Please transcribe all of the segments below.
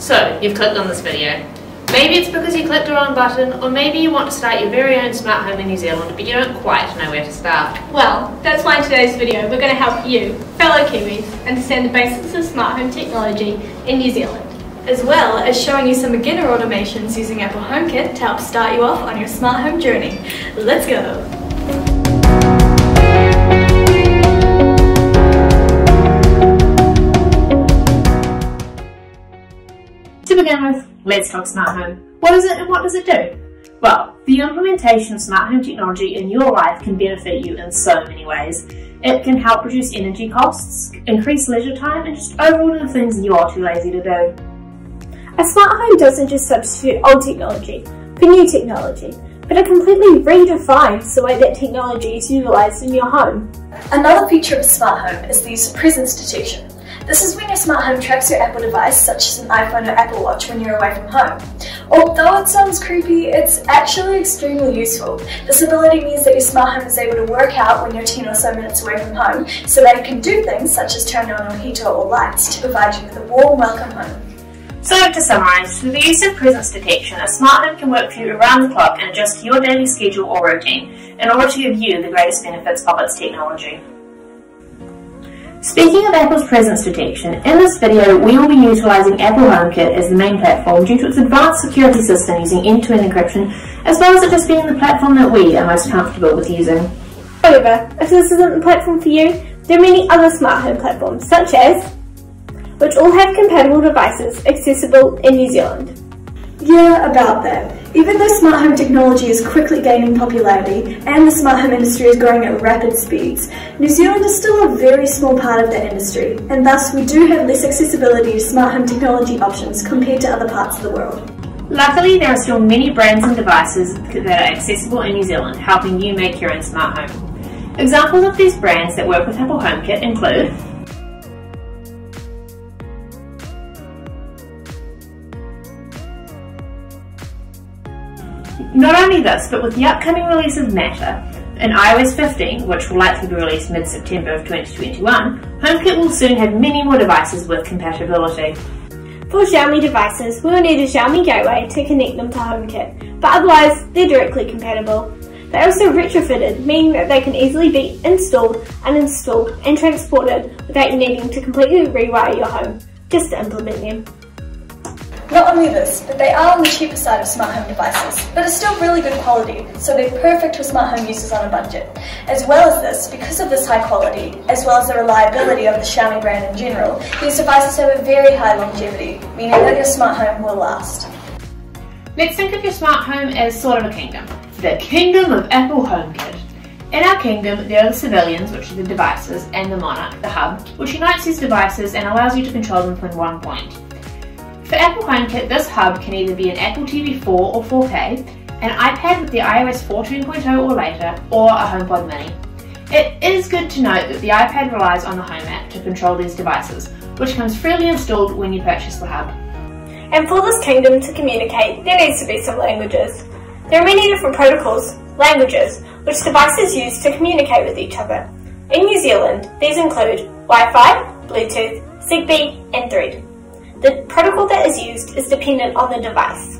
So, you've clicked on this video. Maybe it's because you clicked the wrong button, or maybe you want to start your very own smart home in New Zealand, but you don't quite know where to start. Well, that's why in today's video we're going to help you, fellow Kiwis, understand the basics of smart home technology in New Zealand, as well as showing you some beginner automations using Apple HomeKit to help start you off on your smart home journey. Let's go! To begin with, let's talk smart home. What is it and what does it do? Well, the implementation of smart home technology in your life can benefit you in so many ways. It can help reduce energy costs, increase leisure time, and just overall the things you're too lazy to do. A smart home doesn't just substitute old technology for new technology, but it completely redefines the way that technology is utilised in your home. Another feature of a smart home is the use of presence detection. This is when your smart home tracks your Apple device, such as an iPhone or Apple Watch, when you're away from home. Although it sounds creepy, it's actually extremely useful. This ability means that your smart home is able to work out when you're 10 or so minutes away from home, so that it can do things such as turn on a heater or lights to provide you with a warm welcome home. So to summarise, through the use of presence detection, a smart home can work for you around the clock and adjust to your daily schedule or routine in order to give you the greatest benefits of its technology. Speaking of Apple's presence detection, in this video we will be utilising Apple HomeKit as the main platform due to its advanced security system using end-to-end encryption, as well as it just being the platform that we are most comfortable with using. However, if this isn't the platform for you, there are many other smart home platforms such as which all have compatible devices accessible in New Zealand. Yeah, about that. Even though smart home technology is quickly gaining popularity and the smart home industry is growing at rapid speeds, New Zealand is still a very small part of that industry, and thus we do have less accessibility to smart home technology options compared to other parts of the world. Luckily, there are still many brands and devices that are accessible in New Zealand, helping you make your own smart home. Examples of these brands that work with Apple HomeKit include not only this, but with the upcoming release of Matter, in iOS 15, which will likely be released mid-September of 2021, HomeKit will soon have many more devices with compatibility. For Xiaomi devices, we'll need a Xiaomi Gateway to connect them to HomeKit, but otherwise they're directly compatible. They're also retrofitted, meaning that they can easily be installed, uninstalled and transported without you needing to completely rewire your home, just to implement them. Not only this, but they are on the cheaper side of smart home devices, but are still really good quality, so they're perfect for smart home users on a budget. As well as this, because of this high quality, as well as the reliability of the Xiaomi brand in general, these devices have a very high longevity, meaning that your smart home will last. Let's think of your smart home as sort of a kingdom. The kingdom of Apple HomeKit. In our kingdom, there are the civilians, which are the devices, and the monarch, the hub, which unites these devices and allows you to control them from one point. For Apple HomeKit, this hub can either be an Apple TV 4 or 4K, an iPad with the iOS 14.0 or later, or a HomePod Mini. It is good to note that the iPad relies on the Home app to control these devices, which comes freely installed when you purchase the hub. And for this kingdom to communicate, there needs to be some languages. There are many different protocols, languages, which devices use to communicate with each other. In New Zealand, these include Wi-Fi, Bluetooth, Zigbee and Thread. The protocol that is used is dependent on the device.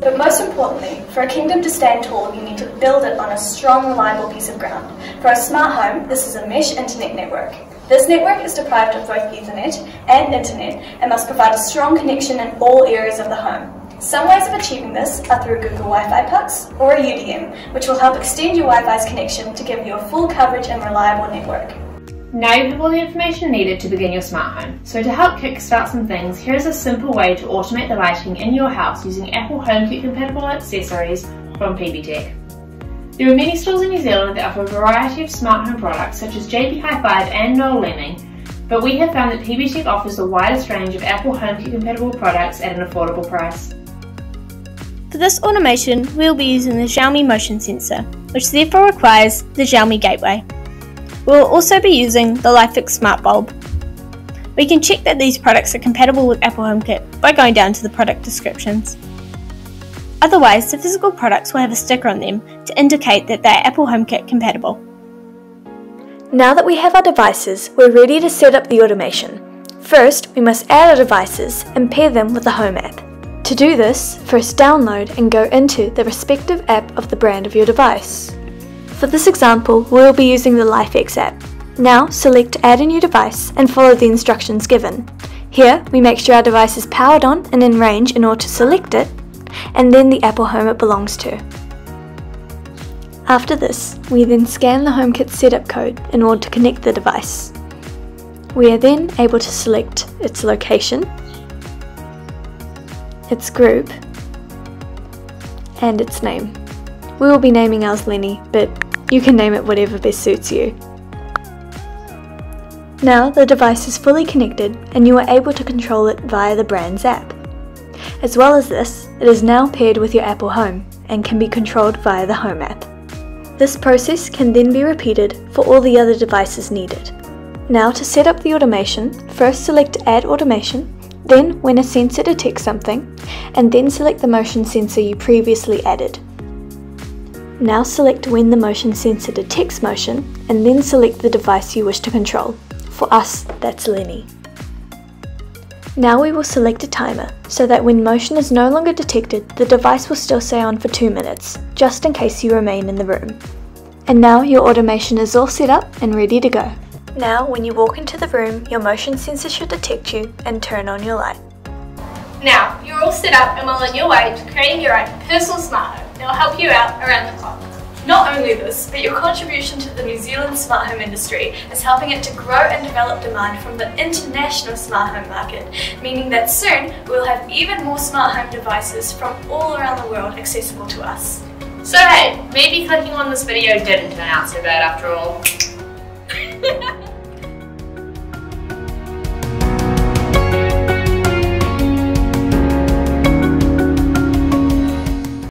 But most importantly, for a kingdom to stand tall, you need to build it on a strong, reliable piece of ground. For a smart home, this is a mesh internet network. This network is deprived of both Ethernet and internet and must provide a strong connection in all areas of the home. Some ways of achieving this are through Google Wi-Fi pucks or a UDM, which will help extend your Wi-Fi's connection to give you a full coverage and reliable network. Now you have all the information needed to begin your smart home. So to help kickstart some things, here is a simple way to automate the lighting in your house using Apple HomeKit compatible accessories from PB Tech. There are many stores in New Zealand that offer a variety of smart home products such as JB Hi-Fi and Noel Leeming, but we have found that PB Tech offers the widest range of Apple HomeKit compatible products at an affordable price. For this automation, we will be using the Xiaomi Motion Sensor, which therefore requires the Xiaomi Gateway. We will also be using the LIFX smart bulb. We can check that these products are compatible with Apple HomeKit by going down to the product descriptions. Otherwise, the physical products will have a sticker on them to indicate that they are Apple HomeKit compatible. Now that we have our devices, we're ready to set up the automation. First, we must add our devices and pair them with the Home app. To do this, first download and go into the respective app of the brand of your device. For this example, we'll be using the LIFX app. Now select Add a New Device and follow the instructions given. Here, we make sure our device is powered on and in range in order to select it, and then the Apple Home it belongs to. After this, we then scan the HomeKit setup code in order to connect the device. We are then able to select its location, its group, and its name. We will be naming ours Lenny, but you can name it whatever best suits you. Now the device is fully connected and you are able to control it via the brand's app. As well as this, it is now paired with your Apple Home and can be controlled via the Home app. This process can then be repeated for all the other devices needed. Now to set up the automation, first select Add Automation, then when a sensor detects something, and then select the motion sensor you previously added. Now select when the motion sensor detects motion, and then select the device you wish to control. For us, that's Lenny. Now we will select a timer, so that when motion is no longer detected, the device will still stay on for 2 minutes, just in case you remain in the room. And now your automation is all set up and ready to go. Now when you walk into the room, your motion sensor should detect you and turn on your light. Now you're all set up and well on your way to creating your own personal smart home that will help you out around the clock. Not only this, but your contribution to the New Zealand smart home industry is helping it to grow and develop demand from the international smart home market, meaning that soon we'll have even more smart home devices from all around the world accessible to us. So hey, maybe clicking on this video didn't turn out so bad after all.